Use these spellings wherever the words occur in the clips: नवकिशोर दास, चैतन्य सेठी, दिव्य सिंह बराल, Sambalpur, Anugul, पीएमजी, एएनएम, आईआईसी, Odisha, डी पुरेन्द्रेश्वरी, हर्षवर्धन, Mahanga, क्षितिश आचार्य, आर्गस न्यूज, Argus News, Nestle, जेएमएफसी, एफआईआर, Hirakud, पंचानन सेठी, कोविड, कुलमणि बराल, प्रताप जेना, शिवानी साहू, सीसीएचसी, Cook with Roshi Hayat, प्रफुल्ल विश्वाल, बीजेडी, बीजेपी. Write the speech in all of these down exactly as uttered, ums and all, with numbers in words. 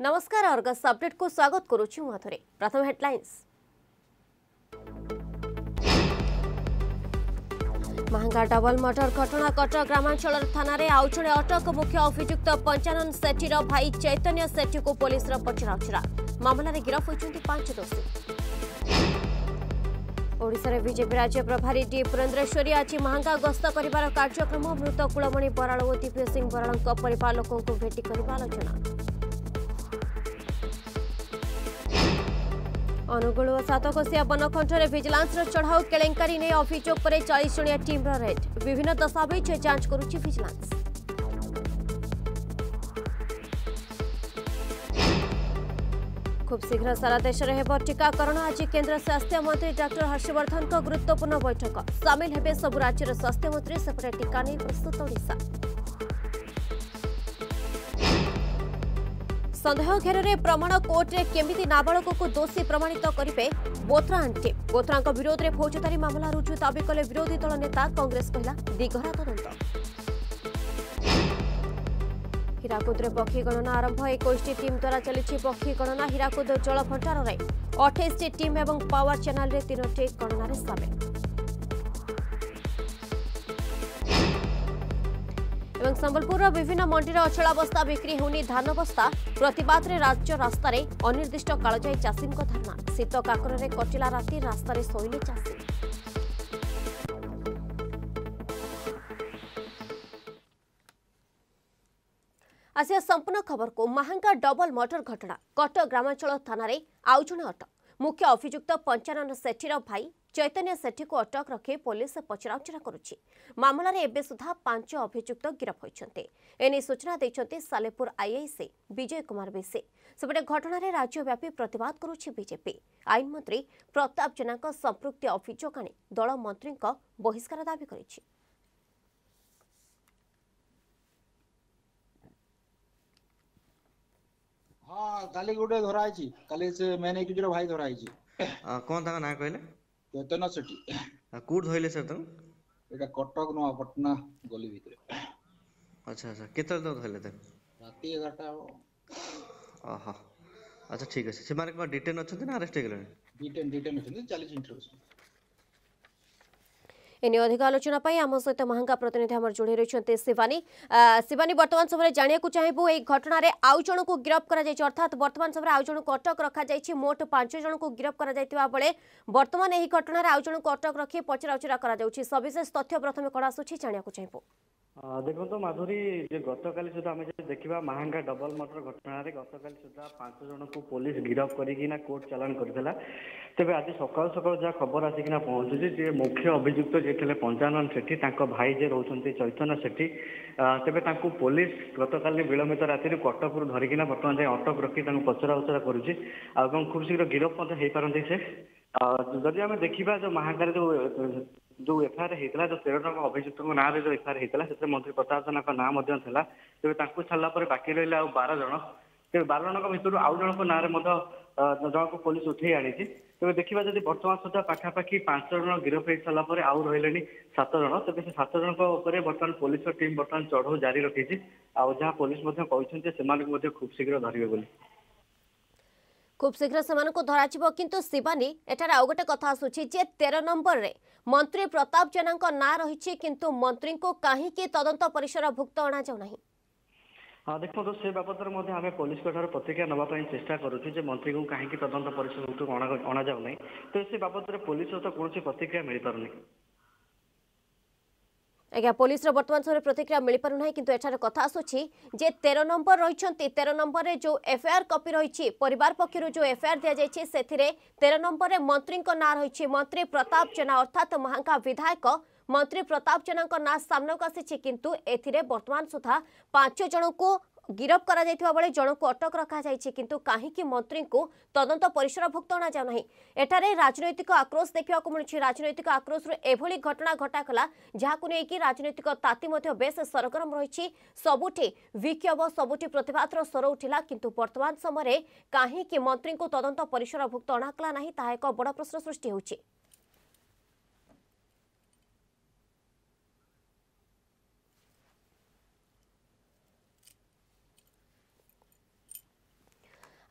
नमस्कार, Argus update को स्वागत करुछु। प्रथम हेडलाइंस। महंगा डबल मर्डर घटना कटक ग्रामांचल थाना आउ जड़े अटक। मुख्य अभियुक्त पंचानन सेठी भाई चैतन्य सेठी को पुलिस पचराउचरा। मामलें गिरफ होती पांच दोषी। ओडिशा बीजेपी राज्य प्रभारी डी पुरेन्द्रेश्वरी आज महंगा गस्त कर कार्यक्रम। मृत कुलमणि बराल और दिव्य सिंह बराल पर लोकों को भेटी कर आलोचना। अनुगुल और सातकोसिया बनखंड में विजिलेंस चढ़ाऊ केलेंकारी ने अभियोग पर चालीस जणिया टीम रेड। विभिन्न दस्तावेज जांच करुछि विजिलेंस। खूब शीघ्र सारा देश में होब टीकाकरण। आज केंद्र स्वास्थ्य मंत्री डॉक्टर हर्षवर्धन गुरुत्वपूर्ण बैठक। सामिल हेबे सबु राज्यर स्वास्थ्य मंत्री। सेपटे टीका नहीं प्रस्तुत ओडिशा। संदेह घेर में प्रमाण कोर्टे केमिति नाबालक को दोषी प्रमाणित करेंगे बोथ्रा आंटी। बोथ्रा विरोध में फौजदारी मामला रुजु दावी कले विरोधी दल नेता। कांग्रेस कहला दिगहरा तदंत। हीराकुद में बक्षी गणना आरंभ। इक्कीस टी टीम द्वारा चली बक्षी गणना। हीराकुद जल भंडार में अठाईस टी टीम और पावर चैनल रे तीनोटी गणन सामिल। संबलपुर विभिन्न मंडी में अचलावस्था बिक्री होनी धान बस्ता। प्रतिवाद में राज्य रास्तार अनिर्दिष्ट काल जाए चाषी धरना। शीत काकर में कटिला राति रास्तार शोले चाषी। आसिया संपूर्ण खबर को। महंगा डबल मर्डर घटना कटक ग्रामांचल थाना आउ जड़े अटक। मुख्य अभियुक्त पंचानन सेठी भाई चैतन्य सेठी को अटक रखी पुलिस पचराउचरा करुछि। मामलार एबे सुधा पांच अभियुक्त गिरफ होइछन्ते। एने सूचना दैछन्ते सालेपुर आईआईसी विजय कुमार बेसे। सेपटे घटना रे राज्यव्यापी प्रतिवाद करुछि बीजेपी। आईन मंत्री प्रताप जेनाक संपृक्ति अभियोग आनी दल मंत्री बहिष्कार दाबी करिछि। हां, काली गुडे धराइछि। काली से मैंने कि भाई धराइछि। कोन था ना कहले चेतना सेठी कूड धइले सर। तुम एटा कटक नो पटना गली भीतर। अच्छा अच्छा, केतल तो धइले त राती एगारटा। आहा, अच्छा ठीक अछि। से माने को डिटेन अछि ना अरेस्ट गेले? डिटेन डिटेन अछि चालीस इंटरव्यू। एने अधिक आलोचना पई हम सहित महंगा प्रतिनिधि हमर जोड़ी रहछन्ते शिवानी। शिवानी, वर्तमान समय जानिया को चाहेबो एई घटना रे आउ जण को गिरफ करा जाय। अर्थात वर्तमान समय आउ जण को अटक रखा जाय छी। मोट पांच जण को गिरफ करा जायतिबा बळे वर्तमान एही घटना रे आउ जण को अटक रखी पचराउचरा करा जाउ छी। सविशेष तथ्य प्रथमे कोडा सुछि जानिया को चाहेबो। देखो तो माधुरी जे गतकाली सुधा आम देखा महंगा डबल मर्डर घटना गतकाली सुधा पांच जन को पुलिस गिरफ करना कोर्ट चलाण करता। तेज आज सका सका जहाँ खबर आसिकना पहुंचुचे मुख्य अभियुक्त जे थे पंचानन सेठी भाई जे रोचे चैतन्य सेठी तेज पुलिस गतकाली विलंबित राति कटक धरिकिना बर्तमान जाए अटक रखी पचरा उचरा करुच्ची। खूब शीघ्र गिरफ हो पारती से। जदि आम देखा जो महांगार जो जो एफआईआर होता है जो तेरह जन अभियुक्त ना जो एफआईआर होता है से मंत्री प्रताप जेना ना था तेज छाड़ा बाकी रहा बार जन तेज बार जन भर आउ जन ना जन को पुलिस उठे आनी तेज देखा जब बर्तमान सुधा पखापाखि पांच जन गिरफ हो सारापर आउ रही सात जन तेज से सात जन बर्तमान पुलिस टीम बर्तमान चढ़ाऊ जारी रखी जहाँ पुलिस से खूब शीघ्र धरवे। खूब शीघ्र सेमान को धराजिवो। किंतु शिवानी, एठार आउ गोटे कथा आसुछि जे तेरह नंबर रे मंत्री प्रताप जेना ना रही किंतु मंत्री को कहीं तदंत परिसर भुक्त अणा जाऊ नाही। हाँ, देखो तो से बाबत आम पुलिस प्रतिक्रिया नापी चेष्टा करुचे मंत्री को कहीं तदंत परिसर अणा जाऊ नाही। तो से बाबत पुलिस तो कौन प्रतिक्रिया मिल पारनी। आज्ञा, पुलिस वर्तमान समय प्रतिक्रिया मिल पार ना। किंतु एठार कथा आसुछि जे तेरह नंबर रही तेरह नंबर रे जो एफआईआर कॉपी रही परिवार पक्षर जो एफआईआर दि जाए से तेरह नंबर रे मंत्री ना रही मंत्री प्रताप जेना अर्थात महांगा विधायक मंत्री प्रताप जेना ना सामना को आसी। किंतु एथिरे वर्तमान सुधा पांच जन को गिरफ करा जायथिबा बळे जन को अटक रखा जाय छै। किंतु काहे कि मंत्री को तदंत परिसर भुक्त अणा जाऊ नाही। एठारे राजनैतिक आक्रोश देखा मिलू छै। राजनैतिक आक्रोश रे एभली घटना घटाकला जहाकू नै कि राजनैतिक ताती मध्ये बेस सरगरम रही छै। सबुठी विक्षोभ सबुठी प्रतिवादर स्वर उठिला। किंतु वर्तमान समय काहे कि मंत्री को तदंत परिसर भुक्त अणाकला नाही ताहा एक बड़ प्रश्न सृष्टि होउछि।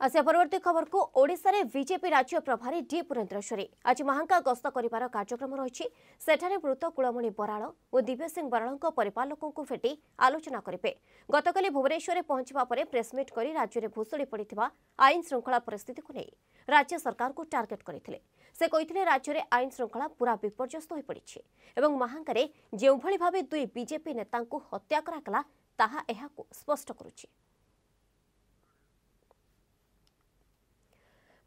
से परवर्ती खबर को ओडिशा रे बीजेपी राज्य प्रभारी डी पुरेन्द्रश्वरी आज महांका गस्त करिबार कार्यक्रम रही। सेठारे मृत कुलमणि बराल और दिव्य सिंह बराल परिपालकों भेटी आलोचना करेंगे। गतकाली भुवनेश्वर पहुंचा पर प्रेसमिट कर राज्य में भुशुड़ी पड़ा आईन श्रृंखला परिस्थिति को नहीं राज्य सरकार को टार्गेट करते। से कहते राज्य में आईन श्रृंखला पूरा विपर्यस्त हो पड़ी एवं महांकार जो भाव दुई बीजेपी नेता हत्या करागला ताहा एहाकु स्पष्ट करुछि।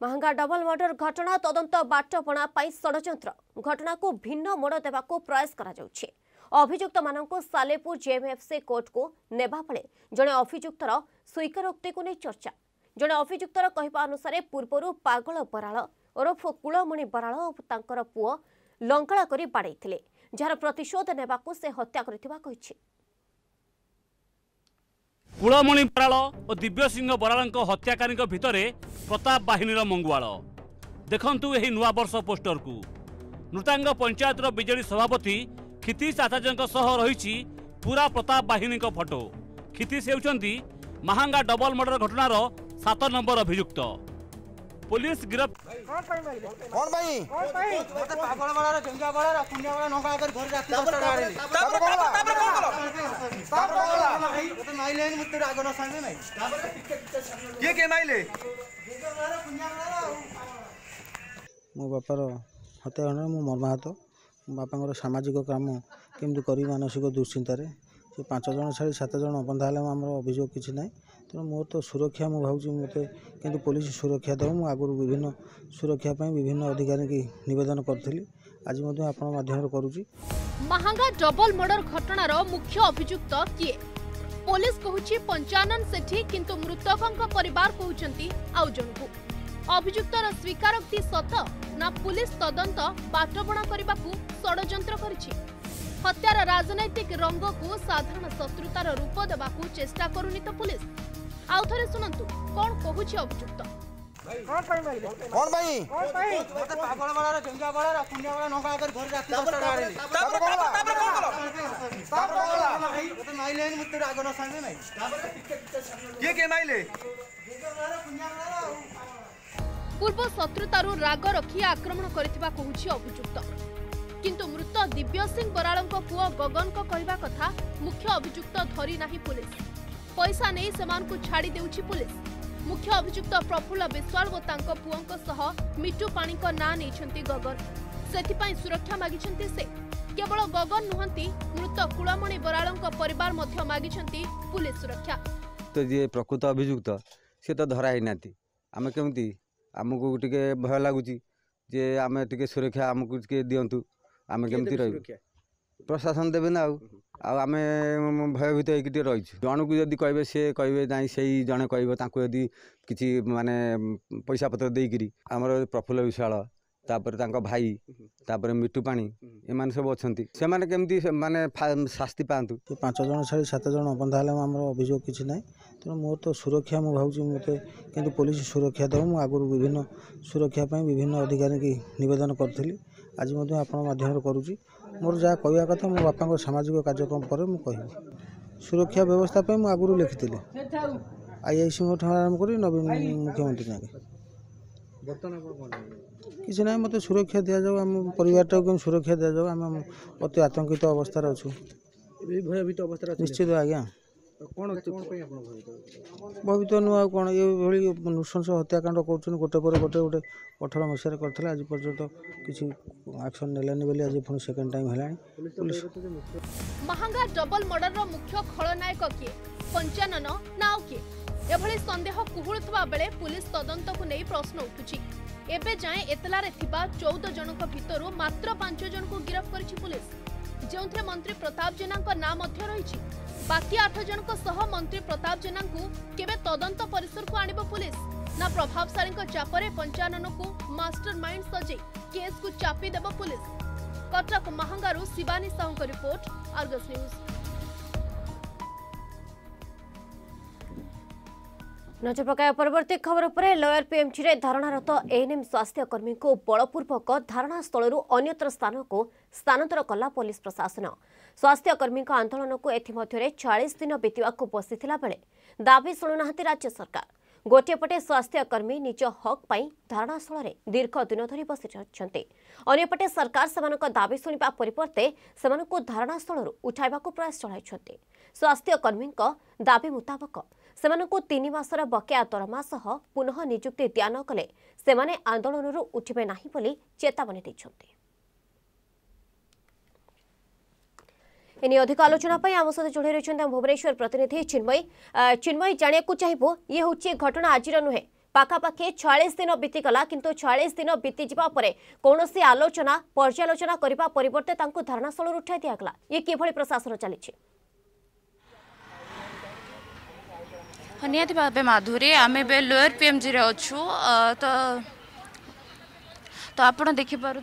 महांगा डबल मर्डर घटना तदंत बाटपणा षड्यंत्र घटना को भिन्न मोड़ देवा प्रयास करा जाउछि। अभियुक्त माननको सालेपुर जेएमएफसी कोर्ट को नेबा पळे जने अभियुक्तर स्वीकारोक्ति को नहीं चर्चा। जने अभियुक्तर कहवा अनुसार पूर्वर पागल बराल ओरफ कुलमणि बराल और तांकर पुओ लंकाळा करी बाड़ेइथिले जार प्रतिशोध नेबाकू से हत्या करथिबा कहिछि। कुलमणि बराल और दिव्य सिंह बराल हत्याकारी भितर प्रताप बाहिनी मंगुआल देखु यही नुआ वर्ष पोस्टर को नृतांग पंचायत बीजेडी सभापति क्षितिश आचार्यों रही पूरा प्रताप बाहिनी फटो। क्षितिश होती महांगा डबल मर्डर घटनार सात नंबर अभियुक्त। पुलिस मो बापार हत्या मो मर्माहत बापा सामाजिक काम केमती कर मानसिक दुश्चिंतार से पांच जन सारी सात जन बंधाला अभियोग किसी ना तेना मोर तो सुरक्षा मुझे भावी मतलब कि पुलिस सुरक्षा दे आगुरी विभिन्न सुरक्षा विभिन्न अधिकारी की निवेदन करी आज आपम करुच्ची। महांगा डबल मर्डर घटनार मुख्य अभियुक्त किए पुलिस कहूची पंचानन सेठी किंतु मृतकों परिवार कहते आउ जनकू अभियुक्तर स्वीकारोक्ति सत ना पुलिस तदंत बाटबणा करने को षड्यंत्र करिछि। हत्यार राजनैतिक रंग को साधारण शत्रुतार रूप देवा चेष्टा करुनी तो पुलिस। आउ थे शुणु कौन कहूची अभियुक्त पूर्व शत्रुतारू राग रखी आक्रमण करथिबा कहूची अभियुक्त किंतु मृत दिव्य सिंह बराल पुओ गगन को कहवा कथा मुख्य अभियुक्त धरी नाही पुलिस पैसा नहीं सेमानकु छाड़ी देउची पुलिस। मुख्य अभियुक्त प्रफुल्ल विश्वाल और तांको पुओंको सह मिट्टू पाणी को ना नहीं गगन से सुरक्षा मागिछंती। से केवल गगन नुहंती मृत कुलमणि बराल परिवार मध्य मागिछंती पुलिस सुरक्षा। तो जे प्रकृत अभियुक्त से तो धरा ही नाती आम केमती आमको टिके भय लगुच जे आम टिके सुरक्षा आमको टिके दियंतु आम केमती रही प्रशासन देवे ना आम भयभीत होकर रही जन को जब कहे सी कहे जाए से जड़े कह यदि किसी माने पैसा पत्र देकर आमर प्रफुल्ल विशाल तापर तांको भाई तापर मिट्टू पाणी एम सब अच्छा से माने केमती माने शास्ति पातु। पांच जन सारी सात जन बंधाला अभियोग किसी ना तेना मोर तो सुरक्षा मुझे भावी मतलब कि पुलिस सुरक्षा दे आगुरी विभिन्न सुरक्षा विभिन्न अधिकारी की निवेदन करी आज आपम करुच्ची। मोर जहाँ कहवा कथा मो बापा सामाजिक कार्यक्रम पर कह सुरक्षा व्यवस्था पर आगुरी लिखी आईआईसी मोठ आरम्भ कर नवीन मुख्यमंत्री किसी ना मत सुरक्षा दि जाऊ आम पर सुरक्षा दि जाऊ आम अति आतंकित अवस्था अच्छू भयभीत अवस्था निश्चित आज्ञा भयभीत नुआ कौन ये नृशंस हत्याकांड कर गोटे गोटे गोटे अठर मसीह करते आज पर्यटन किसी एक्शन नेलानी बोली आज पुणी सेकेंड टाइम है। महांगा डबल मर्डर मुख्य खलनायक किए पंचानन ना किए एभली संदेह कुहुलुवा बेले पुलिस तदंत को नहीं प्रश्न उठुछि। एबे जाए एतलारे थिबा चौदह जनक भितर मात्र पांच जन को गिरफ करिछि पुलिस जोंथे मंत्री प्रताप जेना नाम मध्य रही बाकी आठ जन सह मंत्री प्रताप जेना केबे तदंत परिसर को आनिबो पुलिस ना प्रभावशाली चापरे पंचानन को मास्टरमाइंड सजे केस को चापी देबो पुलिस। कटक महांगारू शिवानी साहू report आर्गस न्यूज। नजर पकाया परवर्ती खबर पर लयर पीएमजी रे धारणारत एएनएम स्वास्थ्यकर्मी को बलपूर्वक धारणास्थल अन्यत्र स्थान को स्थानांतर कला पुलिस प्रशासन। स्वास्थ्यकर्मी आंदोलन को एथि मध्यरे चालीस दिन बीतवाक बसी दाबी शुणुना राज्य सरकार। गोटेपटे स्वास्थ्यकर्मी निज हक पाई धारणास्थल में दीर्घ दिन धरी बसी अंपटे सरकार से दाबी शुणा परिवर्ते धारणास्थल उठावा प्रयास चलते स्वास्थ्यकर्मी दाबी मुताबक से मसर बकेया दरमा सह पुनः निजुक्ति दिया न कले से आंदोलन उठे ना चेतावनी देते एने अधिक आलोचना आम सहित जोड़े रही भुवनेश्वर प्रतिनिधि चिन्मय चिन्मय जाना चाहिए ये हूँ घटना आज नुहे पाखापाखि छियालीस दिन बीतीगला किंतु छियालीस दिन बीतीजा कौन सी आलोचना पर्यालोचना करने परिवर्ते धारणास्थल उठाई दिगला ये किभली प्रशासन चली निहति भाव माधुरी आम लोअर पीएमजी अच्छु तो तो आप देखि पारे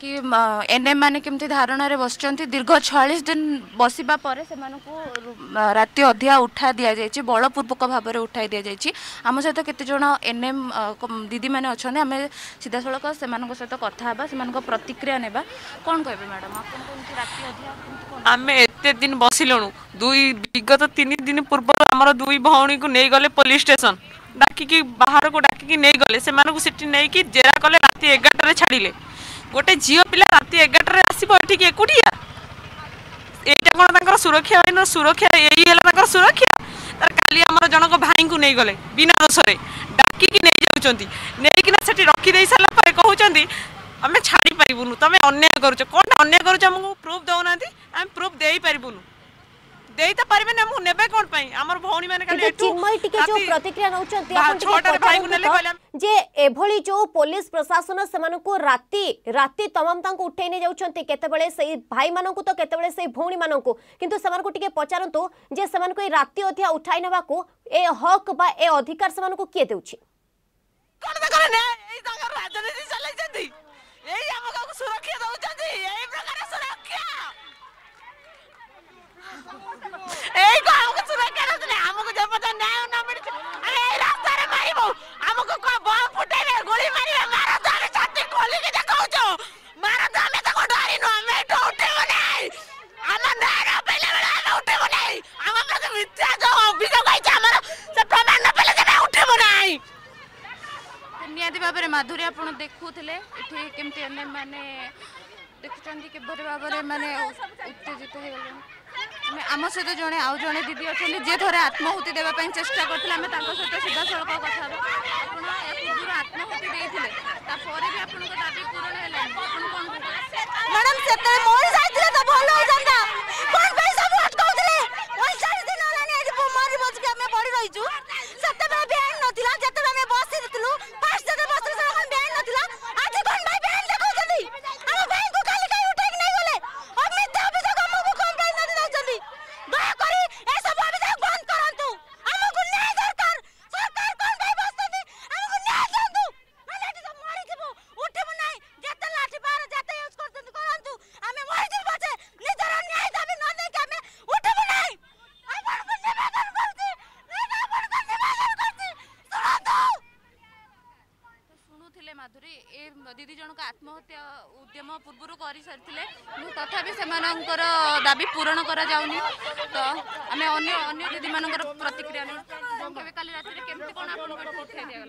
कि एनएम मैंने केमती धारणा रे बस दीर्घ छियालीस दिन बसवा से राति अधा उठा दि जाए बलपूर्वक भाव में उठाई दि जाए आम सहित केतेज एनएम दीदी मैंने अच्छा आम सीधा सड़क से सहित कथा से प्रतिक्रिया ने कौन कहे मैडम आम एत दिन बसिलु दुई विगत तीन दिन पूर्व आम दुई भौणी को नहीं गले पुलिस स्टेशन डाकिकी बाहर को डाकिकी नहीं गले से नहीं कि जेरा कले राति एगारटे छाड़िले गोटे झील पिला राति एगारटे आसपी एकुटिया यहाँ कौन सुरक्षा बाहन सुरक्षा यही सुरक्षा तर काली आमर जनक भाई को नहीं गले बिना दोषे डाकिकी नहीं जाती नहीं रखी सारापर कहते आम छाड़ पारूनु तुम अन्याय करूच कौन अन्याय करूच आमको प्रूफ दौना आम प्रूफ दे पारूनु देई तो परिबे ना मु नेबे कोन पई हमर भौणी माने खाली एटू चिन्मय टिके जो प्रतिक्रिया नउचंती अपन छोटा भाई को नेले कहले जे एभली जो पुलिस प्रशासन से मानन को राती राती तमाम तांक उठै नै जाउचंती केते बेले सही भाई मानन को तो केते बेले सही भौणी मानन को किंतु समान को टिके पचारंतो जे समान को राती अधिया उठाई नेबा को ए हक बा ए अधिकार समान को के देउछि कोन त करे ने ए जगह राजनीति चलै जंती ए हमका को सुरक्षा दउचंती ए प्रकार सुरक्षा ए को हमको सुना करत ने हमको जब पता नहीं होना मेरे अरे रास्ता रे मारिबो हमको को बम फुटेले गोली मारिबे मारा तो रे छाती खोली के देखौ जो मारा तो हमें तो डरी न हमें तो उठेबो नहीं हम ना पहले वाला उठेबो नहीं हम हमरे मिथ्या जो बिगो गई छ हमारा से प्रमाण न पहले से उठेबो नहीं नियादी बाबा रे माधुरी आपण देखुथले इठी केमते अन्य माने देखुचंदी के बरे बाबा रे माने उत्तेजित हो गेल आम सहित जड़े आउ जड़े दीदी अच्छा जी थे आत्माहुति देवाई चेषा करें सहित सीधा सड़क कथा पूर्व आत्माहुति देते दाबी पूरण मैडम दीदी जनक आत्महत्या उद्यम पूर्व कर सारी तथा से दाबी पूरण करा जाउनी तो आम अन्य दीदी मान प्रतिक्रिया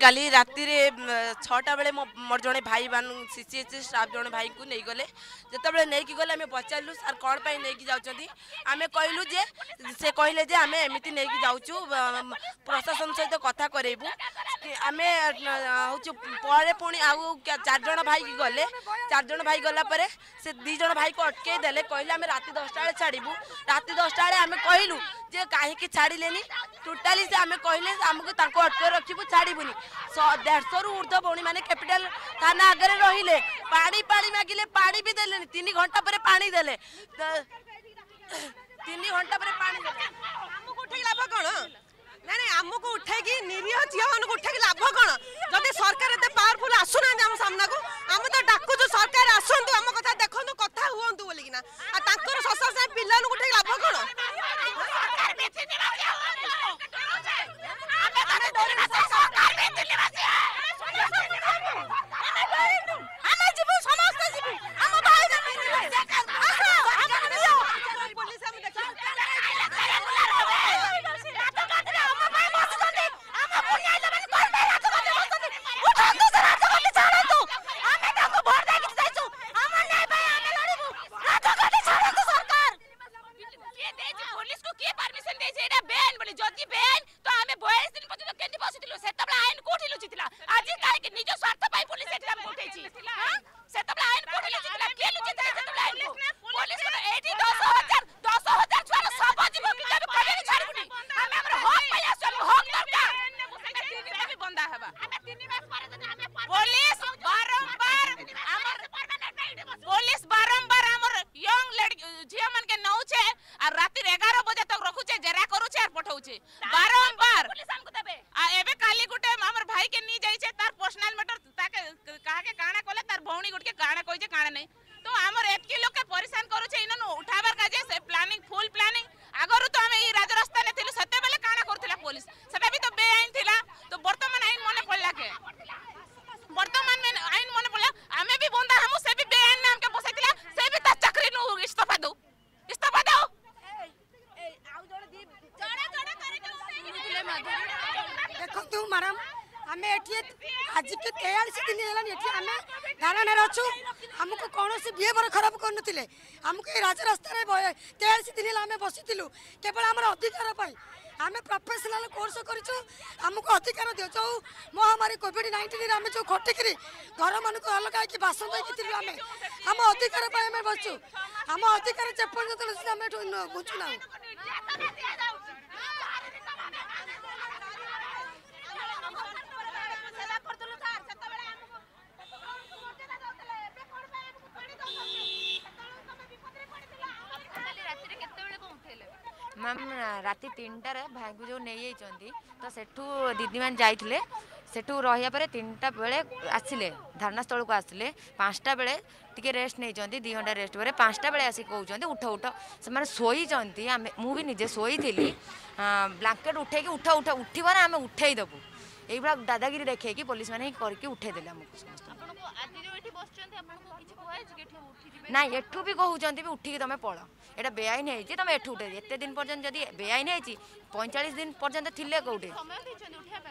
काली राति छटा बेले मोर जड़े भाई मान सीसीएचसी स्टाफ जड़े भाई को नहीं गले जिते बड़े नहीं गले आम पचारू सार कौन पर नहीं जाऊँ आम कहलु जे से कहले जे आम एमती नहीं जाऊँ प्रशासन सहित कथा करेबू आम हूँ आउ चार जन भाई गले चार जन भाई गला परे से दी जन भाई को अटके देले कहले आम राति दसटा बेले छाड़बू राति दसटा बेले आम कहलु जे कहीं छाड़िलेनी टोटाली से आम कहले आमको तांको अटके रखिबू छाड़बूनी डेढ़शो रु ऊर्ध भौणी माने कैपिटल थाना आगे रहिले पानी पानी मागिले पानी भी देलेनी तीन घंटा पर पानी देले तीन घंटा पर पानी देले हमको उठै लाभ कोन ना ना आमको उठेगी निरीह झील मन उठेगी लाभ कौन जब सरकार एत पावरफुल आसुना आम सामना को आम तो डाकु सरकार आसतु आम कथा देखु कथा हूँ बोलिकिना शासन पिला उठे लाभ कौन के नौचे और रात ग्यारह बजे तक रखुचे जेरा करूचे और पठौचे बारंबार पुलिस हमको देबे आ एबे काली गुटे हमर भाई के नी जाई छे तार पर्सनल मैटर ताके कहा के काना कोले तार भौणी गुट के काना कोइ जे काना नहीं तो हमर एतकी लोग के परेशान करूचे इनन उठावर का जे से प्लानिंग फुल प्लानिंग आगरु तो हम ई राजरास्ता ने थिलु सते बेले काना करथिला पुलिस सते भी तो बेआइन थिला तो वर्तमान आइन मने पड़ला के वर्तमान में आइन मने पड़ला हमें भी बोंदा हमु से भी बेआइन नाम के बसैतिला से भी त चक्री नु इस्तफा दो इस्तफा दो देखु मैडम आम आज के तेयालीस दिन है धारण अच्छू आमको कौन बिहेवियर खराब कर आमको राजरास्त तेयालीस दिन है बसीलु केवल आम अधिकार आम प्रोफेशनल कोर्स करमको अधिकार दियो जो महामारी कोविड नाइंटीन आम जो खटिकी घर मानक अलग होगी बासन देखी आम आम अधिकार बसु आम अधिकार चेपर्यंत बुझुना मैम राति तीन टार भाई को जो नहीं जाइंट तो सेठू दीदी मैंने जाइए सेठू रहा पर तीन टा बेले आसिले धरनास्थल को आसिले पाँचटा बेले टी रेस्ट नहीं दी घंटा रेस्ट पर पाँचटा बेले आसिक कहते उठ उठ से शोई मुझे निजे शोई ब्लांकेट उठे उठ उठ उठबार आम उठेदबू यही दादागिरी देखे कि पुलिस मैंने करके उठेदेले आमको समस्त ना एठू भी कहते भी उठिक तुम पड़ एटा बेआईन होती तुम एठ उठे एत दिन पर्यटन जब बेआईन होती पैंचाश दिन पर्यटन थिले कौटे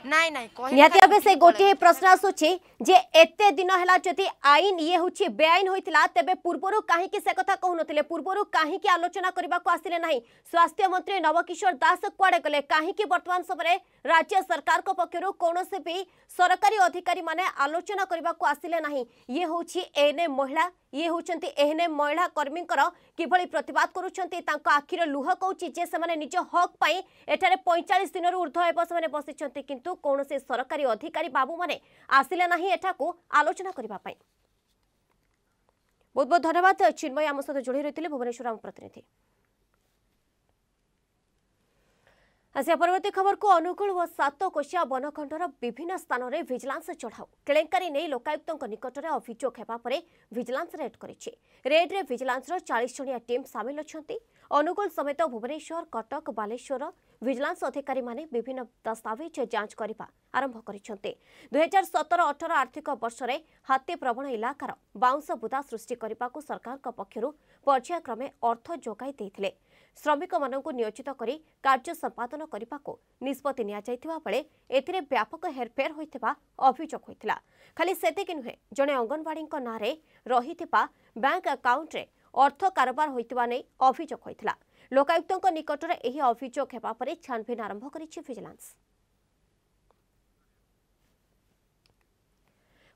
नाई नाई निहाती आगे से गोटे प्रश्न आसूची जे एते दिन हला जदि आईन ये होची बेआईन होइतला तबे पूर्वरु काहे कि से कथा कहनथिले पूर्वरु काहे कि आलोचना करबा को आसिले नाही स्वास्थ्य मंत्री नवकिशोर दास क्वाडे गले काहे कि वर्तमान समय राज्य सरकार को पक्षरु कोनोसे भी सरकारी अधिकारी माने आलोचना करबा को आसिले नाही ये होची एने महिला ये होचंती एहने महिला कर्मींकर किभली प्रतिवाद करूचंती तांको आखिर लुह कहूची जे से निज हक पाई एठारे पैंतालीस दिन ऊर्ध एवं बसीचंती किंतु कौन से सरकारी अधिकारी बाबू माने आसिले नाही एठाको आलोचना करबा पाई बहुत बहुत धन्यवाद चिन्मय आम सहित जोड़ी रही भुवनेश्वर आम प्रतिनिधि आसिया परवर्ती खबर को अनुकूल व सातकोशिया बनखंडर विभिन्न स्थान में भिजिलांस चढ़ाऊ केलेंकारी नहीं लोकायुक्त निकट में अभियोग होगापर भिजिलांस रेड करेड्रे भिजिलांसर चालीस जणिया टीम सामिल अच्छा अनुगुल समेत भुवनेश्वर कटक बालेश्वर भिजिलांस अधिकारी माने विभिन्न दस्तावेज जांच करने आरंभ करिसेंते दुई हजार सत्रह अठारह आर्थिक वर्ष में हाथी प्रवण इलाकार बाउंस बुदा सृष्टि करने को सरकार पक्षर पर्यायक्रमे अर्थ जोगाई देते श्रमिक मानक नियोजित करी कार्य संपादन करने को निष्पत्ति बेले ए व्यापक हेरफेर होता अभियोग होता खाली सेक नुहे जड़े अंगनवाड़ी ना रही बैंक आकाउंटे अर्थ कारबार होता नहीं अभियोग होता लोकायुक्त निकट में यह अभियोग होगापर छानभिन आरंभ कर भिजिलांस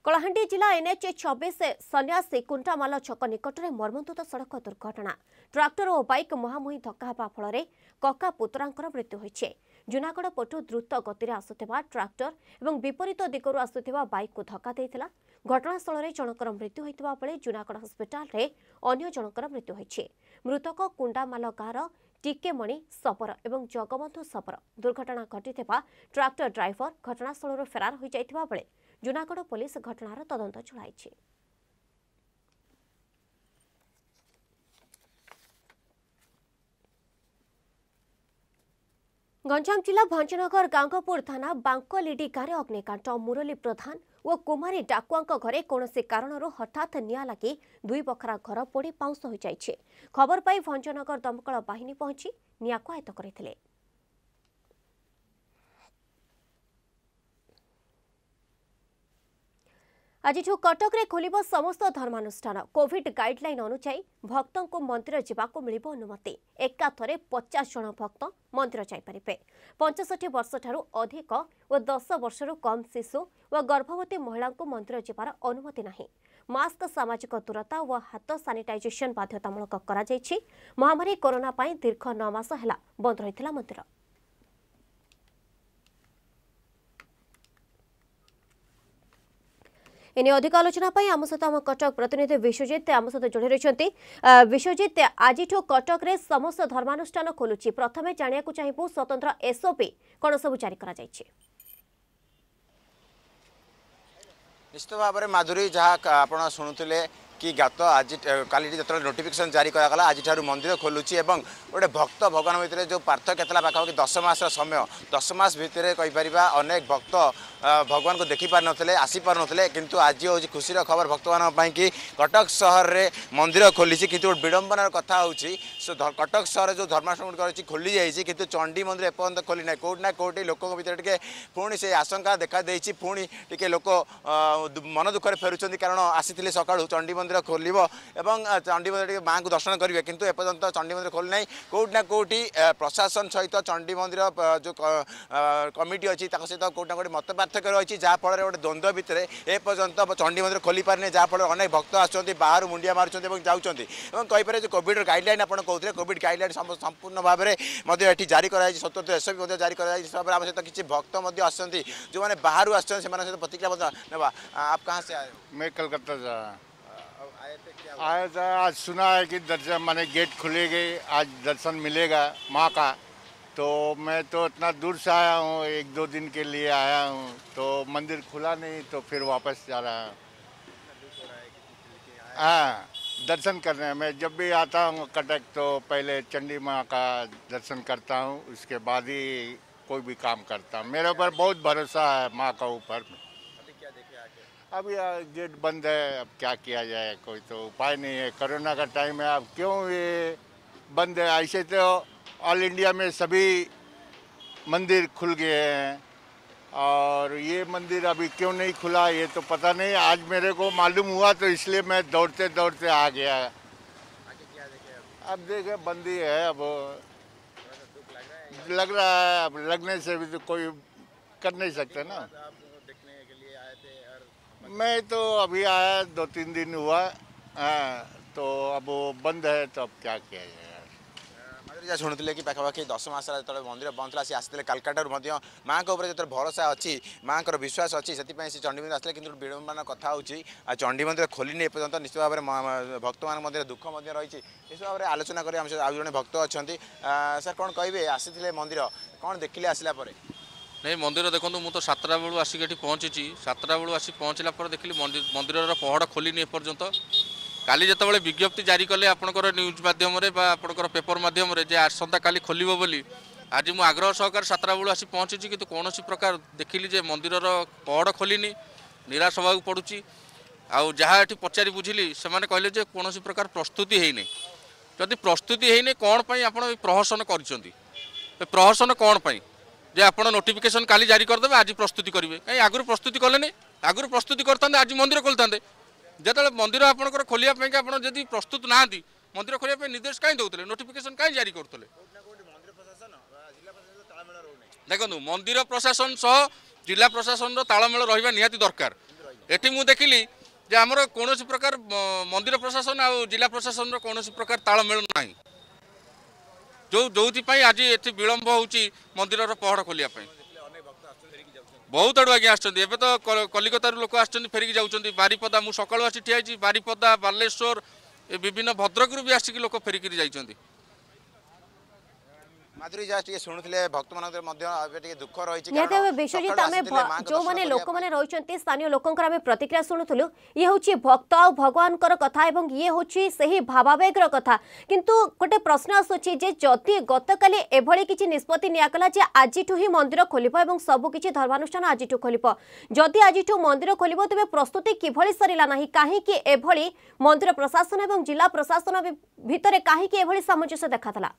कलाहांडी जिला एनएच छब्बीस सन्यासी कुंटामाल छक निकट में मर्मन्तुद सड़क दुर्घटना ट्रैक्टर और बाइक मुहांमुही धक्का होगा फल कका पुतरा मृत्यु होती जूनागढ़ पटु द्रुत गति आसुवा ट्रैक्टर और विपरीत दिगरू आसुवा बाइक को धक्का देता घटनास्थल में जनकर मृत्यु होता बेले जूनागढ़ हस्पिटाल में अन्य जनकर मृत्यु होती मृतक कुंडामाल गाँवर टिकेमणि सपर और जगबंधु सपर दुर्घटना घटी ट्रैक्टर ड्राइवर घटनास्थल फेरार हो जाता बेले जूनागढ़ पुलिस घटनार तदंत चलाई छे। गंजाम जिला भांजनगर गांगपुर थाना बांकोलीडी गांव अग्निकांड मुरली प्रधान और कुमारी डाकुआ घरे कौन कारण हठात निआ लगी दुई बखरा घर पोड़ी पाउंस हो जाइए खबर पाई भांजनगर दमकल बाहिनी पहुंची निआ को आयत्त करथिले। आज कटक रे खोल समस्त धर्मानुष्ठान कोविड गाइडलाइन अनुसार भक्त को मंदिर जावाक मिल अनुमति एकाथरे पचास जन भक्त मंदिर जापरें पचसठ वर्ष ठारू अधिक और दस वर्ष कम शिशु व गर्भवती महिला को मंदिर जावार अनुमति नहीं मास्क सामाजिक दूरता व हाथ सानिटाइजेशन बाध्यतामूलक कर महामारी कोरोना पर दीर्घ नौ मास है बंद रही मंदिर। एने अधिक आलोचना आम सहित आम कटक प्रतिनिधि विश्वजित आम सहित जोड़ी रही। विश्वजित आज कटक रे समस्त धर्मानुष्ठान खोलुची प्रथमे जानिया को चाहिबो स्वतंत्र एसओपी कोन सब जारी करा जायछि। निश्चित भाव में माधुरी जहाँ आप शुणुले कि गत आज का जो नोटिफिकेशन जारी कराला आज मंदिर खोलुची एवं गोटे भक्त भगवान भितर जो पार्थक्य था पाखापाखि दस मस समय दस मस भितर कहीपर अनेक भक्त भगवान को देखिपार नसीपार किंतु आज हूँ खुशी खबर भक्त मानी कि कटक सहर रे मंदिर खोली किंतु विडंबनार कथा हो कटक सहर जो धर्माश्रम गुड़ी खोली जाइए किंतु चंडी मंदिर एपर्त खोली ना कौटि ना कौटि लोक भितर टे पुणी से आशंका देखाई पुणी टे लोक मन दुखरे फेरुंट कारण आसी सकाल चंडी मंदिर खोल एवं चंडी मंदिर माँ को दर्शन करेंगे किंतु एपर्त चंडी मंदिर खोल ना कौटि ना कौटि प्रशासन सहित चंडी मंदिर जो कमिटी अच्छी सहित कौटि ना कौटि मत पार्थक्य रही जहाँफल गोटे द्वंद्व भितर एपर्त चंडी मंदिर खोली पारे जहाँफल अनेक भक्त आसुँच बाहर मुंडिया मार्च जाऊँच कहीपर जो कोविड गाइडलाइन आपड़ कहते हैं कोविड गाइडलाइन संपूर्ण भाव में जारी कर स्वतंत्र एसओपी जारी कराम सहित किसी भक्त आसती जो मैंने बाहर आसत प्रतिक्रिया ना। आप कहाँ से आए? मैं कलकत्ता जा आया था। आज सुना है कि दर्शन माने गेट खुलेगे आज दर्शन मिलेगा माँ का, तो मैं तो इतना दूर से आया हूँ एक दो दिन के लिए आया हूँ तो मंदिर खुला नहीं तो फिर वापस जा रहा हूँ। हाँ दर्शन करने मैं जब भी आता हूँ कटक तो पहले चंडी माँ का दर्शन करता हूँ उसके बाद ही कोई भी काम करता हूँ। मेरे ऊपर बहुत भरोसा है माँ का ऊपर। अब यार गेट बंद है अब क्या किया जाए कोई तो उपाय नहीं है। कोरोना का टाइम है अब क्यों ये बंद है, ऐसे तो ऑल इंडिया में सभी मंदिर खुल गए हैं और ये मंदिर अभी क्यों नहीं खुला ये तो पता नहीं। आज मेरे को मालूम हुआ तो इसलिए मैं दौड़ते दौड़ते आ गया। अब देखे बंदी है अब लग रहा है अब लगने से भी तो कोई कर नहीं सकता ना। मैं तो अभी आया दो तीन दिन हुआ आ, तो अब वो बंद है तो अब क्या किया जाए। शुणुले कि पाखापाखि दस मस मंदिर बंद था सी आसते कलकाटर माँ के ऊपर जो भरोसा अच्छी माँ को विश्वास अच्छी से चंडी मंदिर आसते कि विडंबना कथा हो चंडी मंदिर खोलने एपर्त निश्चित भाव में भक्त मान दुख रही निश्चित भाव में आलोचना करें आज जो भक्त अच्छा सर कौन कहे आसी मंदिर कौन देखिले आसला नहीं मंदिर देखो मुझे सतटा बेलू आसिक ये पहुँची सतटा बेलू आसी पहुँचला देखिली मंदिर मंदिर पहड़ खोलनी एपर्त काली जितेबाला विज्ञप्ति जारी कले आपंकर न्यूज मध्यम आपंकर पेपर मध्यम जे आसंता काली खोलिबो बोली आज मुझे आग्रह सहकार सतटा बेलू आसी पहुँची कितु कौन प्रकार देखिली जे मंदिर पहड़ खोलनी निराश होगा पड़ू आउ जहाँ ये पचारि बुझिली से कहले जे कौन प्रकार प्रस्तुति होनी जदि प्रस्तुति होनी कौन पर आप प्रहसन कर प्रहसन कौन पर जे आप नोटिफिकेशन काली जारी करदे आज प्रस्तुति करेंगे कहीं आगुरी प्रस्तुति कले आगुरी प्रस्तुति करते आज मंदिर खोलता जिते मंदिर आपंकर खोलियापाई आप जी प्रस्तुत ना मंदिर खोलिया निर्देश कहीं दौते नोटिफिकेशन कहीं जारी करते देखो मंदिर प्रशासन सह जिला प्रशासन तालमेल रहा निहाती दरकार। ये मुझे देखिली आमर कौन प्रकार मंदिर प्रशासन आ जिला प्रशासन कौन प्रकार तालमेल ना जो जो आज ये विलंब हो मंदिर पहड़ खोलिया बहुत आड़ू आगे आसुँच एवं तो कलिकतार लोक आसुँच फेरिक जाऊँच बारीपदा मुझे सकाल आसी ठिया होती बारीपदा बालेश्वर विभिन्न भद्रकू भी आसिक लोक फेरिक जाइए। माधुरी जहाँ शुणुले भक्त मानते दुख रही विश्वजित आम जो मैंने लोक मैंने रही स्थानीय लोकंर आम प्रतिक्रिया शुणुलु ये हूँ भक्त आ भगवान कथा और ये हूँ से ही भावावेगर कथा किंतु गोटे प्रश्न आसूची जदि गत काली एभली किसी निष्पत्ति निगला जे आज ही मंदिर खोल और सबकि धर्मानुष्ठान आज खोल जदि आज मंदिर खोल तेज प्रस्तुति किभली सरला ना कहीं एभली मंदिर प्रशासन और जिला प्रशासन भितर कहीं एभली सामंजस्य देखाला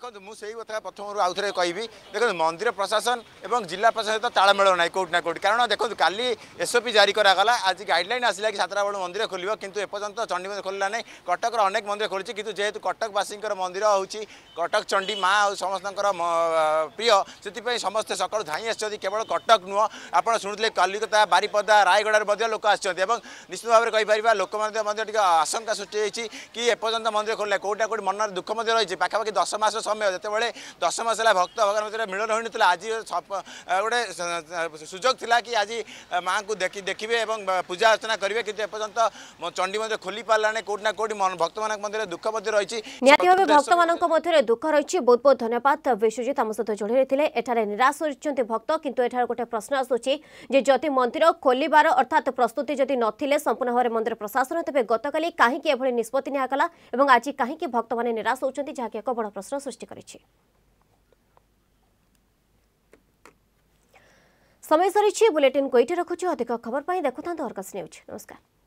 देखो मुझे से कथा प्रथम आउ थे कहि देखो मंदिर प्रशासन और जिला प्रशासन सहित तालमेल ना कौट ना कौट कारण देखो काली एसओपी जारी कराला आज गाइडलाइन आसला कि सतटा बेलू मंदिर खोल किंतु एपर्त चंडी मंदिर खोलना नहीं कटक अनेक मंदिर खोली किंतु जेहेतु कटकवासी मंदिर हो कटक चंडी माँ आ समस्त प्रिय से समस्ते सकाल धाई आवल कटक नुह आप शुणुले कलिकता बारीपदा रायगड़ लोक आसत निश्चित भाव में कहीपर लोक आशंका सृष्टि कि एपर्त मंदिर खोलना कौट ना कौट मन दुख रही पाखापाखि दस मस समय जितेबाला दस मस है भक्त भगवान भितर मिलन हो ना आज गोटे सुजोग था कि आज माँ को देखि देखिए पूजा अर्चना करेंगे कि एपर्तंत चंडी मंदिर खोली पार्लाने कौटना कौट भक्त मान दुख रही भक्त मान दुख रही। बहुत बहुत धन्यवाद विश्वजित आम सहित जोड़े निराश होती भक्त किंतु एठार गोटे प्रश्न आसूची जदि मंदिर खोलिबार अर्थात प्रस्तुति जदि नथिले संपूर्ण भाव में मंदिर प्रशासन तेज गतकाली कहीं एभली निष्पत्ति नियाकला एवं आज कहीं भक्त माने निराश होउचंती जहाँकि एक बड़ प्रश्न सृष्टि करिछि। समय सरिछि बुलेटिन को ये रखुचु अधिक खबर पाई देखुथांत अर्गस न्यूज। नमस्कार।